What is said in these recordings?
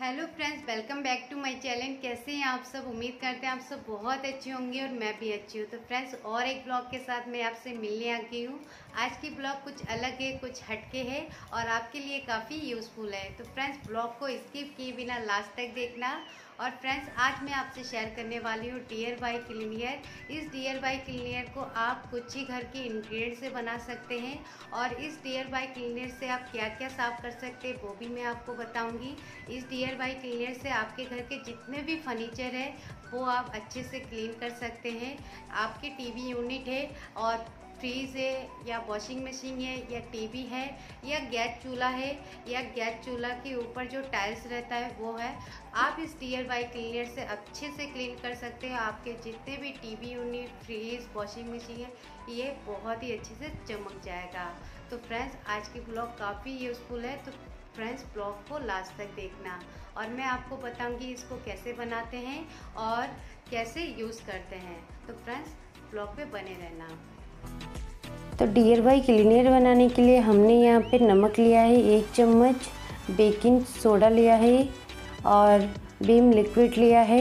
Hello friends, welcome back to my channel. कैसे हैं आप सब? उम्मीद करते हैं आप सब बहुत अच्छे होंगे और मैं भी अच्छी हूँ। तो फ्रेंड्स, और एक ब्लॉग के साथ मैं आपसे मिलने आ गई हूँ। आज की ब्लॉग कुछ अलग है, कुछ हटके है और आपके लिए काफ़ी यूज़फुल है। तो फ्रेंड्स, ब्लॉग को स्किप किए बिना लास्ट तक देखना। और फ्रेंड्स, आज मैं आपसे शेयर करने वाली हूँ DIY क्लीनियर। इस DIY क्लीनियर को आप कुछ ही घर के इंग्रेडिएंट से बना सकते हैं और इस DIY क्लीनियर से आप क्या क्या साफ़ कर सकते हैं वो भी मैं आपको बताऊँगी। इस DIY क्लीनियर से आपके घर के जितने भी फर्नीचर है वो आप अच्छे से क्लीन कर सकते हैं। आपके TV यूनिट है और फ्रीज है या वॉशिंग मशीन है या टीवी है या गैस चूल्हा है या गैस चूल्हा के ऊपर जो टाइल्स रहता है वो है, आप इस DIY क्लीनर से अच्छे से क्लीन कर सकते हैं। आपके जितने भी TV unit, fridge, washing machine है ये बहुत ही अच्छे से चमक जाएगा। तो फ्रेंड्स, आज की ब्लॉग काफ़ी यूज़फुल है, तो फ्रेंड्स ब्लॉग को लास्ट तक देखना और मैं आपको बताऊँगी इसको कैसे बनाते हैं और कैसे यूज़ करते हैं। तो फ्रेंड्स, ब्लॉग पे बने रहना। तो DIY क्लीनर बनाने के लिए हमने यहाँ पे नमक लिया है 1 चम्मच, बेकिंग सोडा लिया है और विम लिक्विड लिया है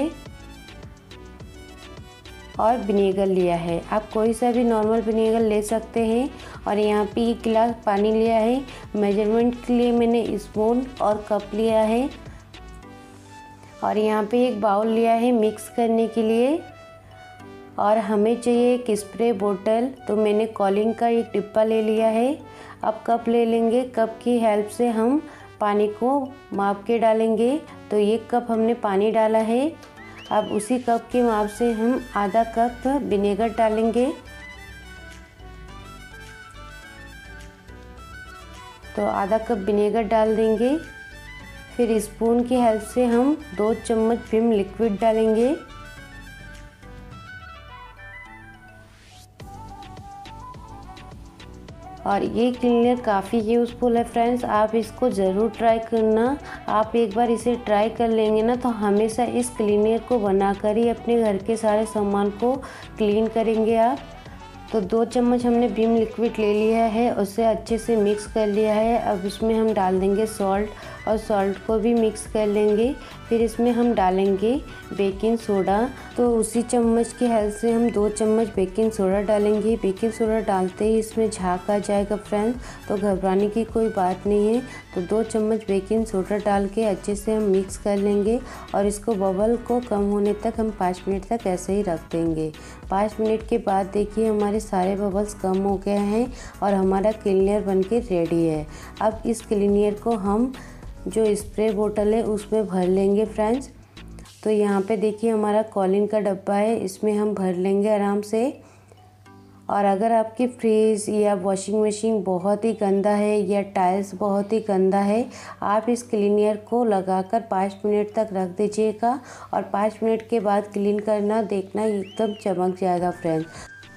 और विनेगर लिया है। आप कोई सा भी नॉर्मल विनेगर ले सकते हैं। और यहाँ पे 1 गिलास पानी लिया है। मेजरमेंट के लिए मैंने स्पून और कप लिया है। और यहाँ पे 1 बाउल लिया है मिक्स करने के लिए। और हमें चाहिए 1 स्प्रे बोतल, तो मैंने कॉलिंग का 1 डिब्बा ले लिया है। अब कप ले लेंगे, कप की हेल्प से हम पानी को माप के डालेंगे। तो 1 कप हमने पानी डाला है। अब उसी कप के माप से हम आधा कप विनेगर डालेंगे। तो आधा कप विनेगर डाल देंगे। फिर स्पून की हेल्प से हम 2 चम्मच विम लिक्विड डालेंगे। और ये क्लीनर काफ़ी यूज़फुल है फ्रेंड्स, आप इसको ज़रूर ट्राई करना। आप एक बार इसे ट्राई कर लेंगे ना तो हमेशा इस क्लीनर को बनाकर ही अपने घर के सारे सामान को क्लीन करेंगे आप। तो 2 चम्मच हमने विम लिक्विड ले लिया है, उसे अच्छे से मिक्स कर लिया है। अब इसमें हम डाल देंगे सॉल्ट और सॉल्ट को भी मिक्स कर लेंगे। फिर इसमें हम डालेंगे बेकिंग सोडा, तो उसी चम्मच की हेल्प से हम 2 चम्मच बेकिंग सोडा डालेंगे। बेकिंग सोडा डालते ही इसमें झाग आ जाएगा फ्रेंड्स, तो घबराने की कोई बात नहीं है। तो 2 चम्मच बेकिंग सोडा डाल के अच्छे से हम मिक्स कर लेंगे और इसको बबल को कम होने तक हम 5 मिनट तक ऐसे ही रख देंगे। 5 मिनट के बाद देखिए हमारे सारे बबल्स कम हो गए हैं और हमारा क्लीनर बनके रेडी है। अब इस क्लीनर को हम जो स्प्रे बोतल है उसमें भर लेंगे फ्रेंड्स। तो यहाँ पे देखिए हमारा कॉलिन का डब्बा है, इसमें हम भर लेंगे आराम से। और अगर आपकी फ्रिज या वॉशिंग मशीन बहुत ही गंदा है या टाइल्स बहुत ही गंदा है, आप इस क्लीनर को लगाकर 5 मिनट तक रख दीजिएगा और 5 मिनट के बाद क्लीन करना, देखना एकदम चमक जाएगा फ्रेंड्स।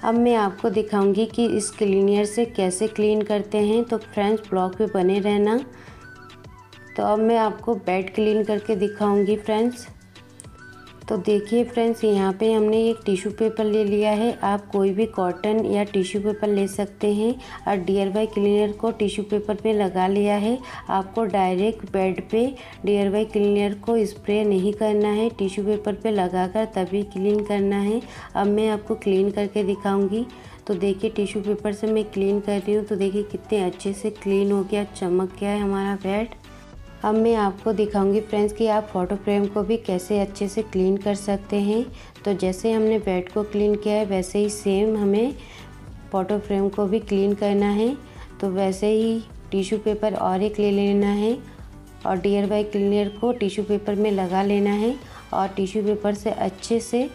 अब मैं आपको दिखाऊंगी कि इस क्लीनर से कैसे क्लीन करते हैं। तो फ्रेंड्स, ब्लॉग पे बने रहना। तो अब मैं आपको बेड क्लीन करके दिखाऊंगी फ्रेंड्स। तो देखिए फ्रेंड्स, यहाँ पे हमने 1 टिश्यू पेपर ले लिया है। आप कोई भी कॉटन या टिश्यू पेपर ले सकते हैं। और DIY क्लीनर को टिश्यू पेपर पे लगा लिया है। आपको डायरेक्ट बेड पे DIY क्लीनर को स्प्रे नहीं करना है, टिश्यू पेपर पे लगाकर तभी क्लीन करना है। अब मैं आपको क्लीन करके दिखाऊंगी। तो देखिए टिश्यू पेपर से मैं क्लीन कर रही हूँ। तो देखिए कितने अच्छे से क्लीन हो गया, चमक गया है हमारा बेड। अब मैं आपको दिखाऊंगी फ्रेंड्स कि आप फ़ोटो फ्रेम को भी कैसे अच्छे से क्लीन कर सकते हैं। तो जैसे हमने बेड को क्लीन किया है वैसे ही सेम हमें फ़ोटो फ्रेम को भी क्लीन करना है। तो वैसे ही टिश्यू पेपर और एक ले लेना है और DIY क्लीनर को टिश्यू पेपर में लगा लेना है और टिश्यू पेपर से अच्छे से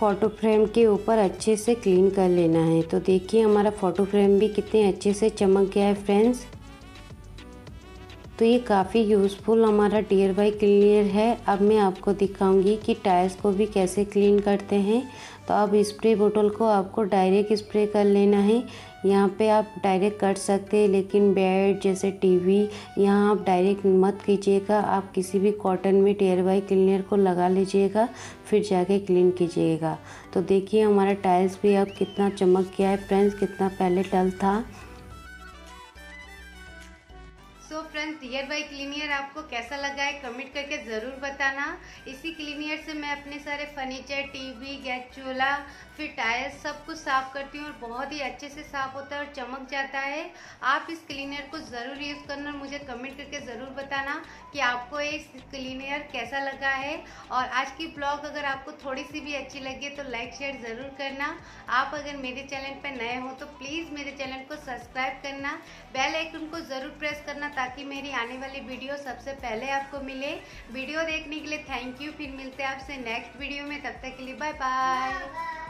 फ़ोटो फ्रेम के ऊपर अच्छे से क्लीन कर लेना है। तो देखिए हमारा फ़ोटो फ्रेम भी कितने अच्छे से चमक गया है फ्रेंड्स। तो ये काफ़ी यूज़फुल हमारा DIY क्लीनर है। अब मैं आपको दिखाऊंगी कि टाइल्स को भी कैसे क्लीन करते हैं। तो अब स्प्रे बोतल को आपको डायरेक्ट स्प्रे कर लेना है। यहाँ पे आप डायरेक्ट कर सकते हैं, लेकिन बेड जैसे टीवी यहाँ आप डायरेक्ट मत कीजिएगा। आप किसी भी कॉटन में DIY क्लीनर को लगा लीजिएगा, फिर जाके क्लीन कीजिएगा। तो देखिए हमारा टाइल्स भी अब कितना चमक गया है फ्रेंड्स, कितना पहले डल था। So friends, friends D I Y cleaner आपको कैसा लगा है कमेंट करके ज़रूर बताना। इसी क्लीनियर से मैं अपने सारे फर्नीचर, टीवी, गैस चूल्हा, फिर टायर्स सब कुछ साफ़ करती हूँ और बहुत ही अच्छे से साफ़ होता है और चमक जाता है। आप इस क्लीनियर को ज़रूर यूज़ करना और मुझे कमेंट करके ज़रूर बताना कि आपको इस क्लीनियर कैसा लगा है। और आज की ब्लॉग अगर आपको थोड़ी सी भी अच्छी लगे तो लाइक शेयर ज़रूर करना। आप अगर मेरे चैनल पर नए हो तो प्लीज़ मेरे चैनल को सब्सक्राइब करना, बेल आइकन को ज़रूर प्रेस करना ताकि मेरी आने वाली वीडियो सबसे पहले आपको मिले। वीडियो देखने के लिए थैंक यू। फिर मिलते हैं आपसे नेक्स्ट वीडियो में, तब तक के लिए बाय बाय।